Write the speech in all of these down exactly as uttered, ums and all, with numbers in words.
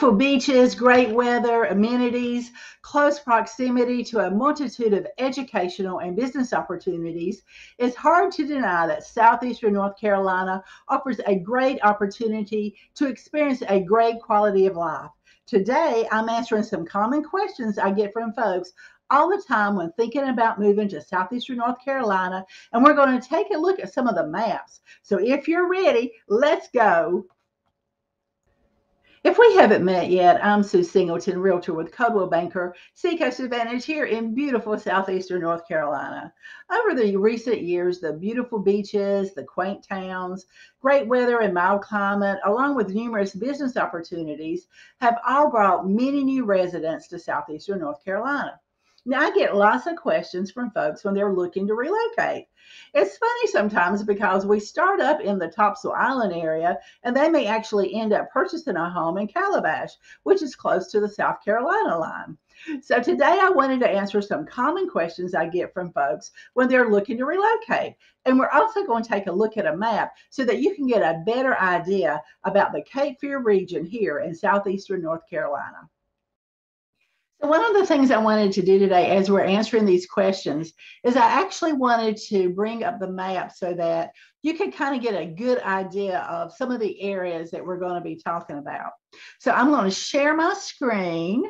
beautiful beaches, great weather, amenities, close proximity to a multitude of educational and business opportunities, it's hard to deny that southeastern North Carolina offers a great opportunity to experience a great quality of life. Today, I'm answering some common questions I get from folks all the time when thinking about moving to southeastern North Carolina, and we're going to take a look at some of the maps. So if you're ready, let's go. If we haven't met yet, I'm Sue Singleton, Realtor with Coldwell Banker Sea Coast Advantage here in beautiful southeastern North Carolina. Over the recent years, the beautiful beaches, the quaint towns, great weather and mild climate, along with numerous business opportunities, have all brought many new residents to southeastern North Carolina. Now, I get lots of questions from folks when they're looking to relocate. It's funny sometimes because we start up in the Topsail Island area, and they may actually end up purchasing a home in Calabash, which is close to the South Carolina line. So today I wanted to answer some common questions I get from folks when they're looking to relocate. And we're also going to take a look at a map so that you can get a better idea about the Cape Fear region here in southeastern North Carolina. One of the things I wanted to do today as we're answering these questions is I actually wanted to bring up the map so that you can kind of get a good idea of some of the areas that we're going to be talking about. So I'm going to share my screen.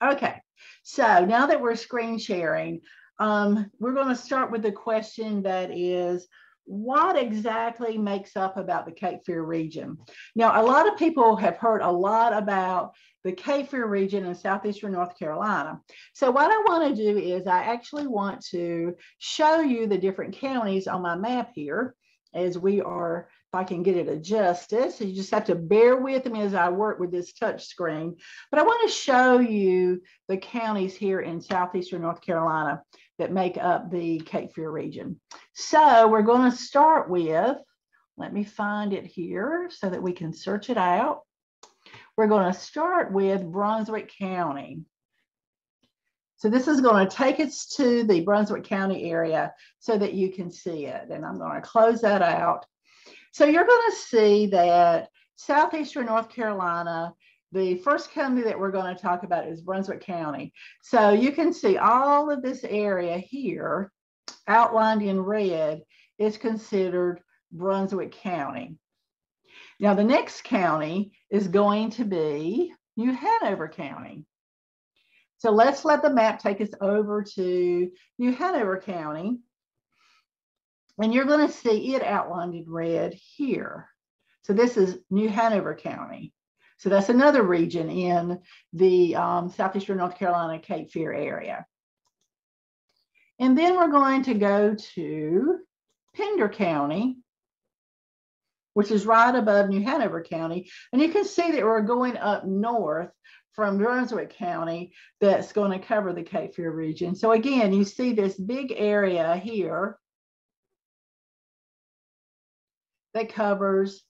Okay, so now that we're screen sharing, um, we're going to start with the question that is, what exactly makes up about the Cape Fear region? Now, a lot of people have heard a lot about the Cape Fear region in southeastern North Carolina. So what I want to do is I actually want to show you the different counties on my map here as we are, if I can get it adjusted. So you just have to bear with me as I work with this touch screen. But I want to show you the counties here in southeastern North Carolina that make up the Cape Fear region. So we're going to start with, let me find it here so that we can search it out. We're going to start with Brunswick County. So this is going to take us to the Brunswick County area so that you can see it. And I'm going to close that out. So you're going to see that southeastern North Carolina, the first county that we're going to talk about is Brunswick County. So you can see all of this area here outlined in red is considered Brunswick County. Now, the next county is going to be New Hanover County. So let's let the map take us over to New Hanover County. And you're going to see it outlined in red here. So this is New Hanover County. So that's another region in the um, southeastern North Carolina Cape Fear area. And then we're going to go to Pender County, which is right above New Hanover County. And you can see that we're going up north from Brunswick County that's going to cover the Cape Fear region. So again, you see this big area here that covers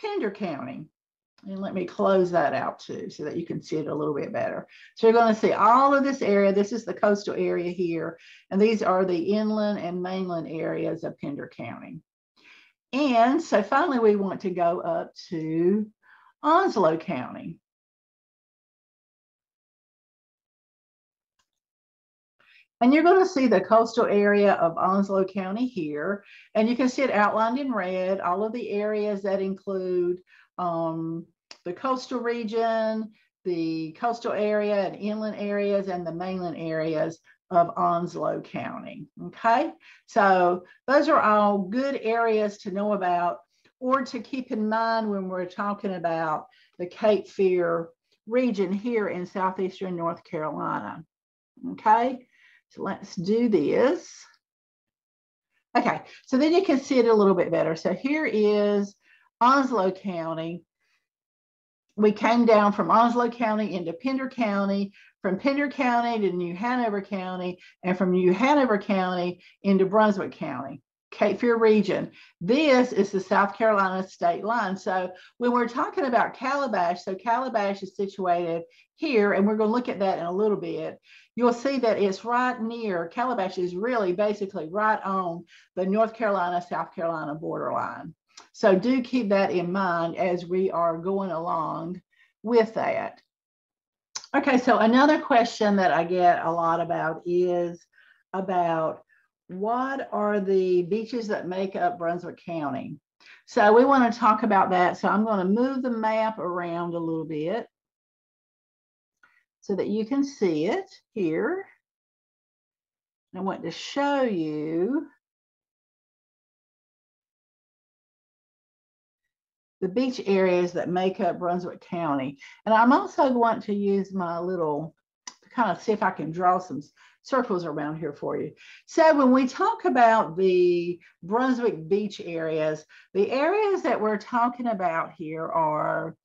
Pender County. And let me close that out too, so that you can see it a little bit better. So you're going to see all of this area. This is the coastal area here. And these are the inland and mainland areas of Pender County. And so finally, we want to go up to Onslow County. And you're going to see the coastal area of Onslow County here. And you can see it outlined in red, all of the areas that include Um, the coastal region, the coastal area and inland areas, and the mainland areas of Onslow County. Okay, so those are all good areas to know about or to keep in mind when we're talking about the Cape Fear region here in southeastern North Carolina. Okay, so let's do this. Okay, so then you can see it a little bit better. So here is Onslow County. We came down from Onslow County into Pender County, from Pender County to New Hanover County, and from New Hanover County into Brunswick County, Cape Fear region. This is the South Carolina state line. So when we're talking about Calabash, so Calabash is situated here, and we're going to look at that in a little bit. You'll see that it's right near, Calabash is really basically right on the North Carolina-South Carolina borderline. So do keep that in mind as we are going along with that. Okay, so another question that I get a lot about is about what are the beaches that make up Brunswick County? So we want to talk about that. So I'm going to move the map around a little bit so that you can see it here. I want to show you the beach areas that make up Brunswick County. And I'm also going to use my little, to kind of see if I can draw some circles around here for you. So when we talk about the Brunswick beach areas, the areas that we're talking about here are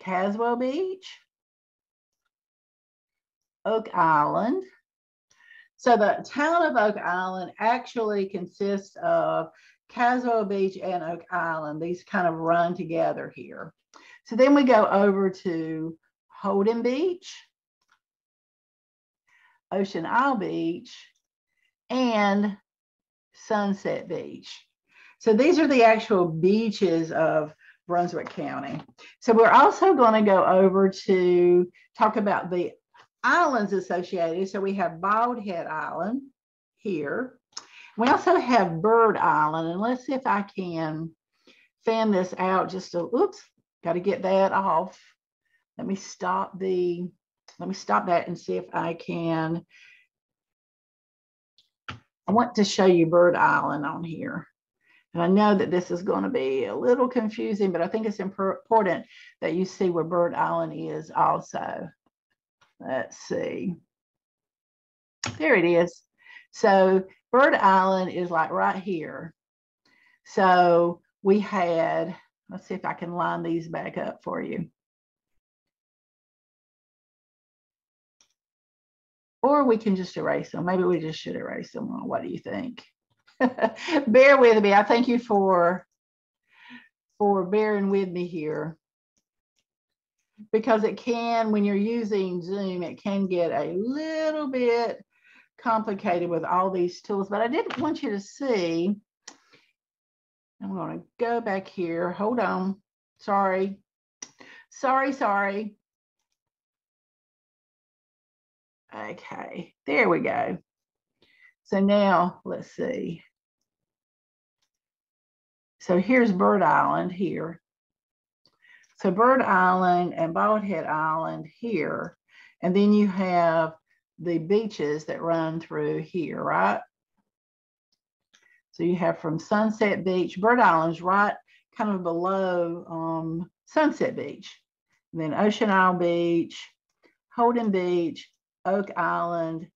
Caswell Beach, Oak Island. So the town of Oak Island actually consists of Caswell Beach and Oak Island. These kind of run together here. So then we go over to Holden Beach, Ocean Isle Beach, and Sunset Beach. So these are the actual beaches of Brunswick County. So we're also going to go over to talk about the islands associated. So we have Bald Head Island here. We also have Bird Island, and let's see if I can fan this out just a, oops, got to get that off. Let me stop the, let me stop that and see if I can. I want to show you Bird Island on here. And I know that this is going to be a little confusing, but I think it's important that you see where Bird Island is also. Let's see. There it is. So Bird Island is like right here. So we had, let's see if I can line these back up for you. Or we can just erase them. Maybe we just should erase them. What do you think? Bear with me. I thank you for, for bearing with me here. Because it can, when you're using Zoom, it can get a little bit complicated with all these tools, but I did want you to see. I'm going to go back here. Hold on. Sorry. Sorry, sorry. Okay, there we go. So now let's see. So here's Bird Island here. So Bird Island and Bald Head Island here, and then you have the beaches that run through here, right? So you have from Sunset Beach, Bird Island's right kind of below um, Sunset Beach, and then Ocean Isle Beach, Holden Beach, Oak Island,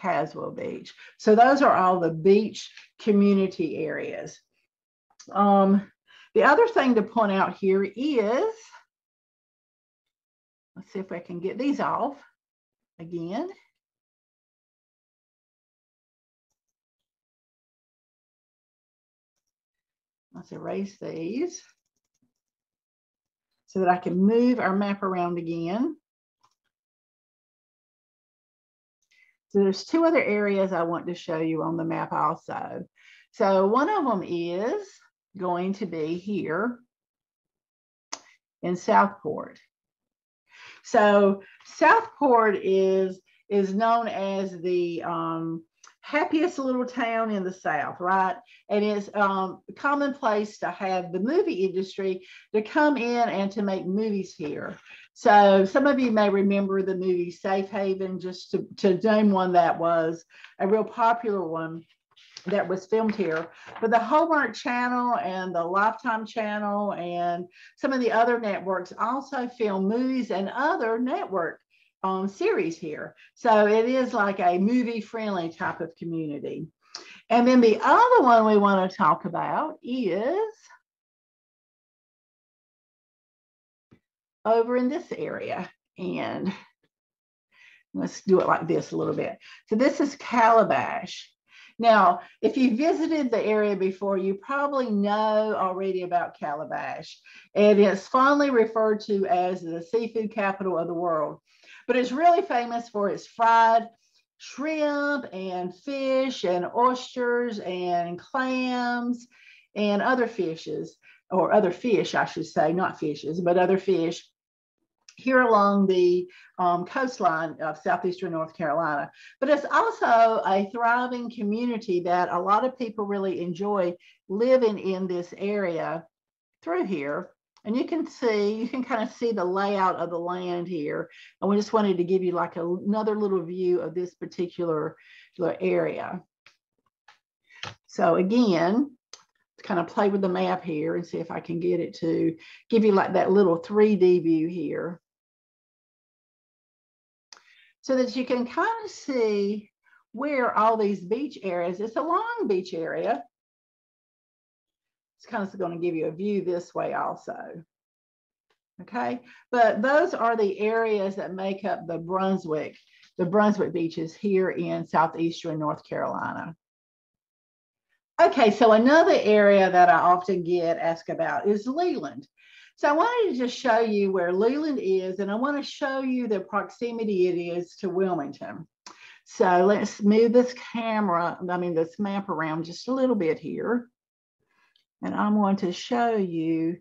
Caswell Beach. So those are all the beach community areas. Um, The other thing to point out here is, let's see if I can get these off again. Let's erase these so that I can move our map around again. So there's two other areas I want to show you on the map also. So one of them is going to be here in Southport. So Southport is is known as the um, happiest little town in the South, right? And it's um, a common place to have the movie industry to come in and to make movies here. So some of you may remember the movie Safe Haven, just to, to name one that was a real popular one that was filmed here. But the Hallmark Channel and the Lifetime Channel and some of the other networks also film movies and other network um, series here. So it is like a movie-friendly type of community. And then the other one we want to talk about is over in this area. And let's do it like this a little bit. So this is Calabash. Now, if you visited the area before, you probably know already about Calabash, and it's fondly referred to as the seafood capital of the world. But it's really famous for its fried shrimp and fish and oysters and clams and other fishes. or other fish, I should say, not fishes, but other fish here along the um, coastline of southeastern North Carolina. But it's also a thriving community that a lot of people really enjoy living in this area through here. And you can see, you can kind of see the layout of the land here. And we just wanted to give you like a, another little view of this particular area. So again, kind of play with the map here and see if I can get it to give you like that little three D view here, so that you can kind of see where all these beach areas, it's a long beach area. It's kind of going to give you a view this way also. Okay, but those are the areas that make up the Brunswick, the Brunswick beaches here in southeastern North Carolina. Okay, so another area that I often get asked about is Leland. So I wanted to just show you where Leland is, and I want to show you the proximity it is to Wilmington. So let's move this camera, I mean this map around just a little bit here. And I'm going to show you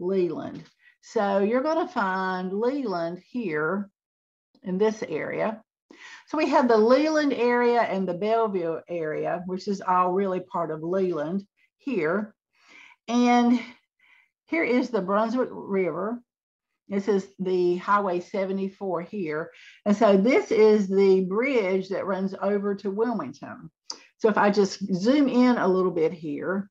Leland. So you're going to find Leland here in this area. So we have the Leland area and the Belleville area, which is all really part of Leland here. And here is the Brunswick River. This is the Highway seventy-four here. And so this is the bridge that runs over to Wilmington. So if I just zoom in a little bit here,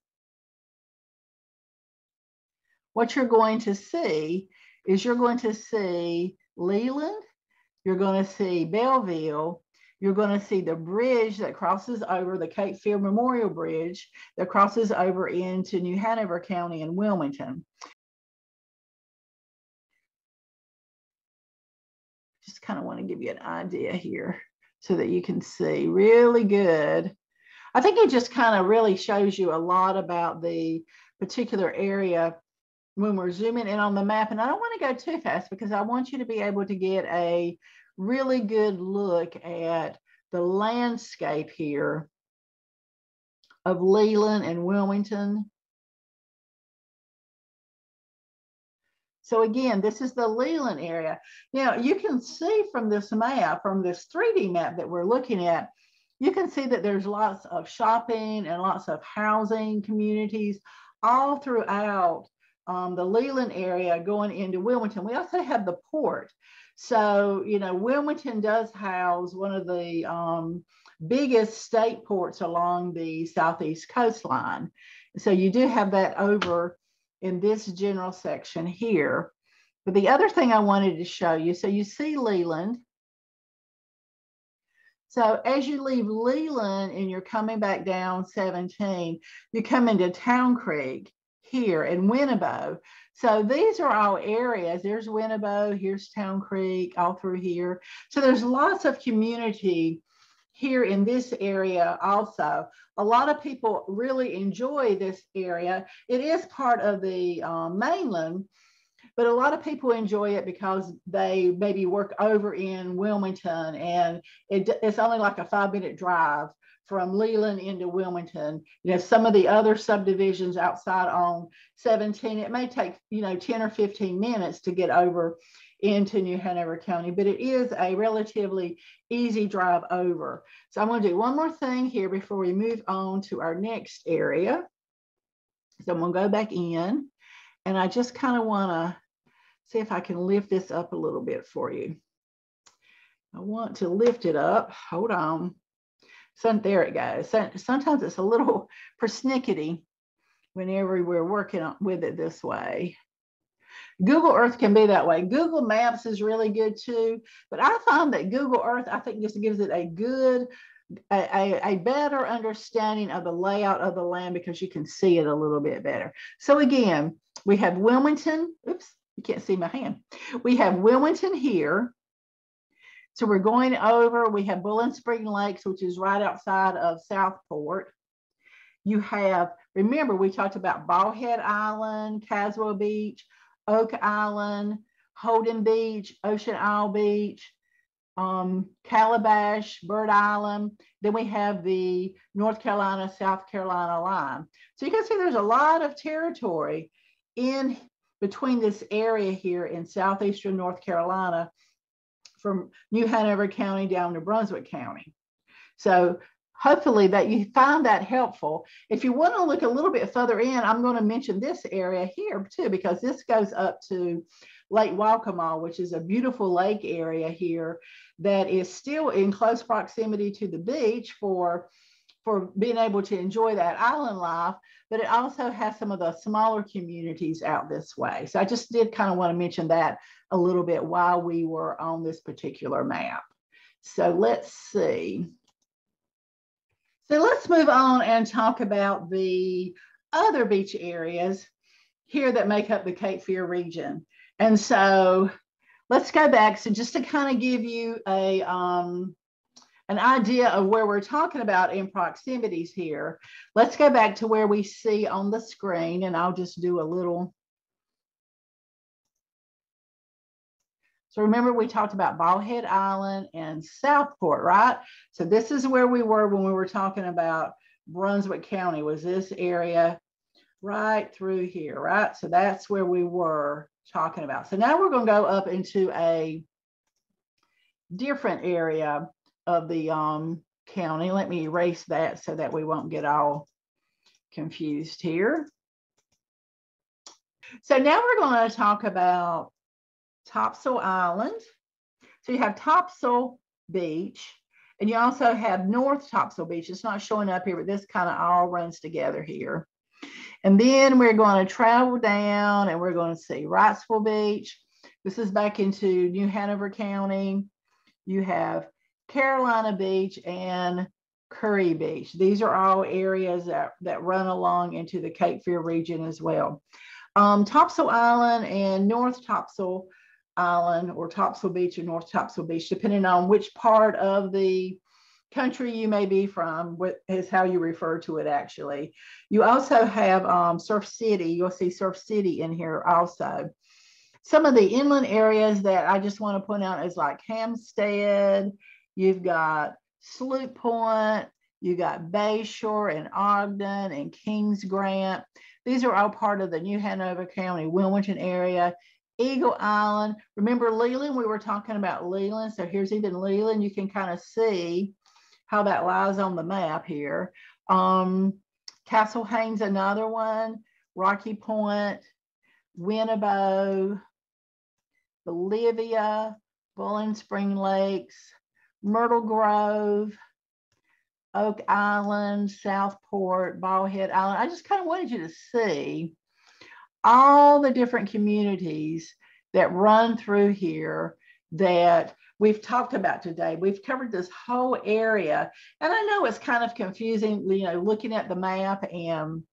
what you're going to see is you're going to see Leland, you're going to see Belleville, you're going to see the bridge that crosses over, the Cape Fear Memorial Bridge that crosses over into New Hanover County and Wilmington. Just kind of want to give you an idea here so that you can see really good. I think it just kind of really shows you a lot about the particular area when we're zooming in on the map. And I don't want to go too fast because I want you to be able to get a really good look at the landscape here of Leland and Wilmington. So again, this is the Leland area. Now you can see from this map, from this three D map that we're looking at, you can see that there's lots of shopping and lots of housing communities all throughout Um, the Leland area going into Wilmington. We also have the port. So, you know, Wilmington does house one of the um, biggest state ports along the southeast coastline. So you do have that over in this general section here. But the other thing I wanted to show you, so you see Leland. So as you leave Leland and you're coming back down seventeen, you come into Town Creek here in Winnebago. So these are all areas. There's Winnebago, here's Town Creek, all through here. So there's lots of community here in this area also. A lot of people really enjoy this area. It is part of the uh, mainland, but a lot of people enjoy it because they maybe work over in Wilmington, and it, it's only like a five minute drive from Leland into Wilmington. You know, some of the other subdivisions outside on seventeen, it may take, you know, ten or fifteen minutes to get over into New Hanover County, but it is a relatively easy drive over. So I'm going to do one more thing here before we move on to our next area. So I'm going to go back in, and I just kind of want to see if I can lift this up a little bit for you. I want to lift it up. Hold on. So there it goes. So, sometimes it's a little persnickety whenever we're working on, with it this way. Google Earth can be that way. Google Maps is really good too, but I find that Google Earth, I think, just gives it a good, a, a, a better understanding of the layout of the land because you can see it a little bit better. So again, we have Wilmington. Oops, you can't see my hand. We have Wilmington here. So we're going over, we have Bull and Spring Lakes, which is right outside of Southport. You have, remember, we talked about Bald Head Island, Caswell Beach, Oak Island, Holden Beach, Ocean Isle Beach, um, Calabash, Bird Island. Then we have the North Carolina, South Carolina line. So you can see there's a lot of territory in between this area here in southeastern North Carolina from New Hanover County down to Brunswick County. So hopefully that you find that helpful. If you want to look a little bit further in, I'm going to mention this area here too, because this goes up to Lake Waccamaw, which is a beautiful lake area here that is still in close proximity to the beach for, for being able to enjoy that island life, but it also has some of the smaller communities out this way. So I just did kind of want to mention that a little bit while we were on this particular map. So let's see. So let's move on and talk about the other beach areas here that make up the Cape Fear region. And so let's go back. So just to kind of give you a, um, an idea of where we're talking about in proximities here, let's go back to where we see on the screen, and I'll just do a little. So remember, we talked about Bald Head Island and Southport, right? So this is where we were when we were talking about Brunswick County, was this area right through here, right? So that's where we were talking about. So now we're going to go up into a different area of the um, county. Let me erase that so that we won't get all confused here. So now we're going to talk about Topsail Island. So you have Topsail Beach, and you also have North Topsail Beach. It's not showing up here, but this kind of all runs together here. And then we're going to travel down and we're going to see Wrightsville Beach. This is back into New Hanover County. You have Carolina Beach and Curry Beach. These are all areas that, that run along into the Cape Fear region as well. Um, Topsail Island and North Topsail Island, or Topsail Beach or North Topsail Beach, depending on which part of the country you may be from, what is how you refer to it actually. You also have um, Surf City. You'll see Surf City in here also. Some of the inland areas that I just want to point out is like Hampstead. You've got Sloop Point. You got Bayshore and Ogden and Kings Grant. These are all part of the New Hanover County, Wilmington area. Eagle Island. Remember Leland? We were talking about Leland. So here's even Leland. You can kind of see how that lies on the map here. Um, Castle Haynes, another one. Rocky Point, Winnebago, Bolivia, Bowling Spring Lakes, Myrtle Grove, Oak Island, Southport, Bald Head Island. I just kind of wanted you to see all the different communities that run through here that we've talked about today. We've covered this whole area. And I know it's kind of confusing, you know, looking at the map and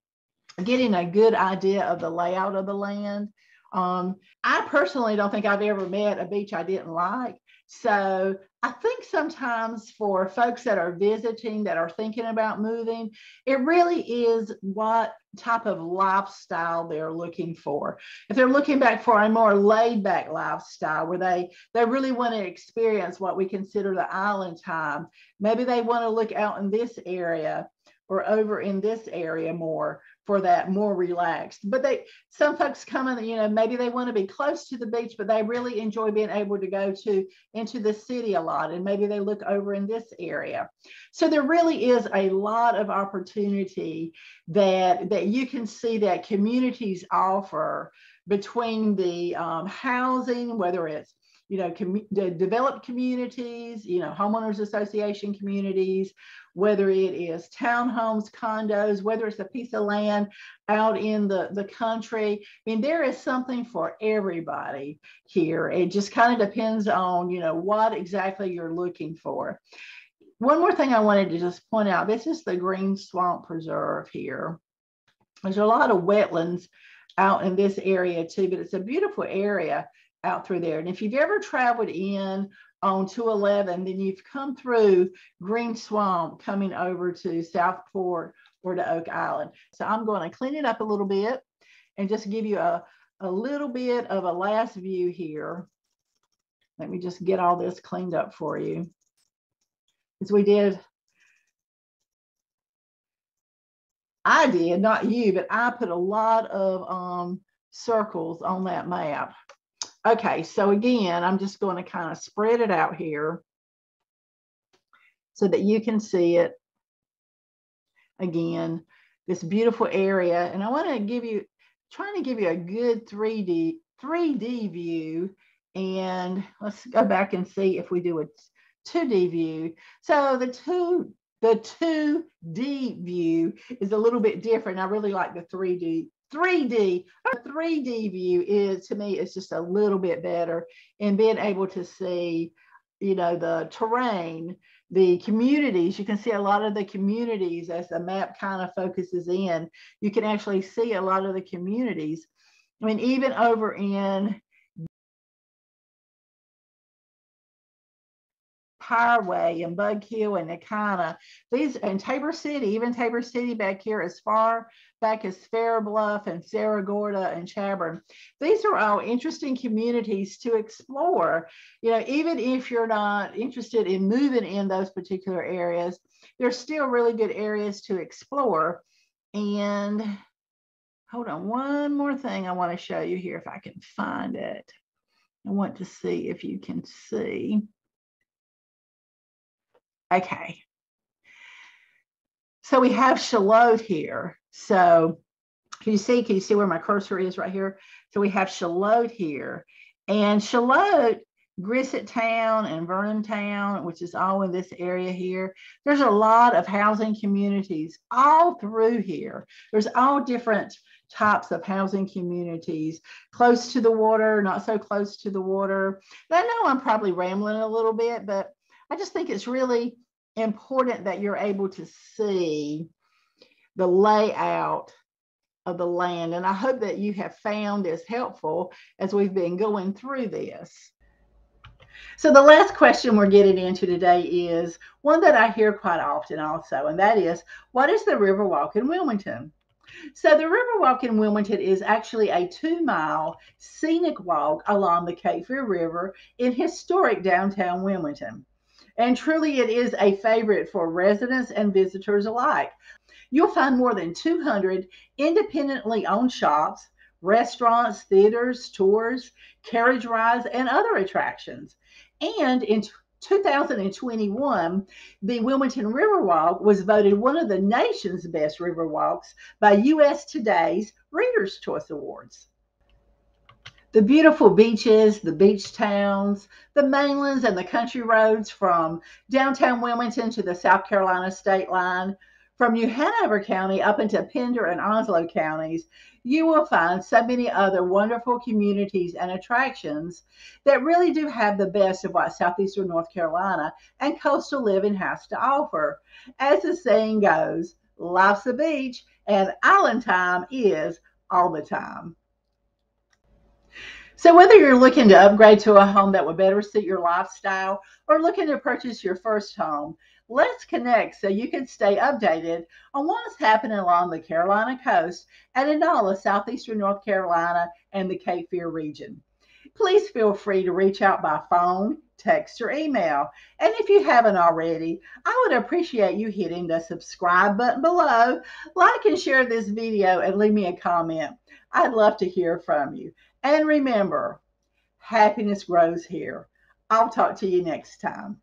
getting a good idea of the layout of the land. Um, I personally don't think I've ever met a beach I didn't like. So I think sometimes for folks that are visiting, that are thinking about moving, it really is what type of lifestyle they're looking for. If they're looking back for a more laid back lifestyle where they, they really want to experience what we consider the island time, maybe they want to look out in this area or over in this area more for that more relaxed. But they, some folks come in, you know, maybe they want to be close to the beach, but they really enjoy being able to go to into the city a lot, and maybe they look over in this area. So there really is a lot of opportunity that, that you can see that communities offer between the um, housing, whether it's, you know, com- developed communities, you know, homeowners association communities, whether it is townhomes, condos, whether it's a piece of land out in the, the country. I mean, there is something for everybody here. It just kind of depends on, you know, what exactly you're looking for. One more thing I wanted to just point out, this is the Green Swamp Preserve here. There's a lot of wetlands out in this area too, but it's a beautiful area out through there. And if you've ever traveled in on two eleven, then you've come through Green Swamp coming over to Southport or to Oak Island. So I'm going to clean it up a little bit and just give you a, a little bit of a last view here. Let me just get all this cleaned up for you. As we did, I did, not you, but I put a lot of um, circles on that map. Okay, so again, I'm just going to kind of spread it out here so that you can see it. Again, this beautiful area, and I want to give you, trying to give you a good three D view. And let's go back and see if we do a two D view. So the two the two D view is a little bit different. I really like the three D. three D, three D view is, to me, it's just a little bit better, and being able to see, you know, the terrain, the communities. You can see a lot of the communities as the map kind of focuses in. You can actually see a lot of the communities. I mean, even over in Highway and Bug Hill and Nakana, these, and Tabor City, even Tabor City back here as far back as Fairbluff and Sarah Gorda and Chaburn. These are all interesting communities to explore. You know, even if you're not interested in moving in those particular areas, they're still really good areas to explore. And hold on, one more thing I want to show you here if I can find it. I want to see if you can see. Okay, so we have Shallotte here. So can you see, can you see where my cursor is right here? So we have Shallotte here. And Shallotte, Grissett Town and Vernon Town, which is all in this area here. There's a lot of housing communities all through here. There's all different types of housing communities, close to the water, not so close to the water. And I know I'm probably rambling a little bit, but I just think it's really important that you're able to see the layout of the land. And I hope that you have found this helpful as we've been going through this. So the last question we're getting into today is one that I hear quite often also, and that is, what is the Riverwalk in Wilmington? So the Riverwalk in Wilmington is actually a two-mile scenic walk along the Cape Fear River in historic downtown Wilmington. And truly, it is a favorite for residents and visitors alike. You'll find more than two hundred independently owned shops, restaurants, theaters, tours, carriage rides, and other attractions. And in two thousand twenty-one, the Wilmington Riverwalk was voted one of the nation's best riverwalks by U S Today's Reader's Choice Awards. The beautiful beaches, the beach towns, the mainlands, and the country roads from downtown Wilmington to the South Carolina state line, from New Hanover County up into Pender and Onslow counties, you will find so many other wonderful communities and attractions that really do have the best of what southeastern North Carolina and coastal living has to offer. As the saying goes, life's a beach and island time is all the time. So whether you're looking to upgrade to a home that would better suit your lifestyle or looking to purchase your first home, let's connect so you can stay updated on what's happening along the Carolina coast and in all of southeastern North Carolina and the Cape Fear region. Please feel free to reach out by phone, text, or email. And if you haven't already, I would appreciate you hitting the subscribe button below, like and share this video, and leave me a comment. I'd love to hear from you. And remember, happiness grows here. I'll talk to you next time.